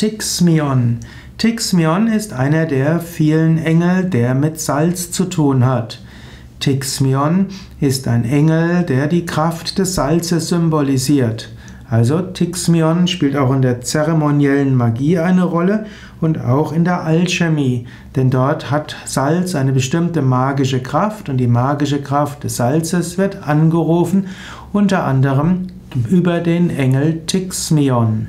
Tixmion. Tixmion ist einer der vielen Engel, der mit Salz zu tun hat. Tixmion ist ein Engel, der die Kraft des Salzes symbolisiert. Also Tixmion spielt auch in der zeremoniellen Magie eine Rolle und auch in der Alchemie, denn dort hat Salz eine bestimmte magische Kraft und die magische Kraft des Salzes wird angerufen, unter anderem über den Engel Tixmion.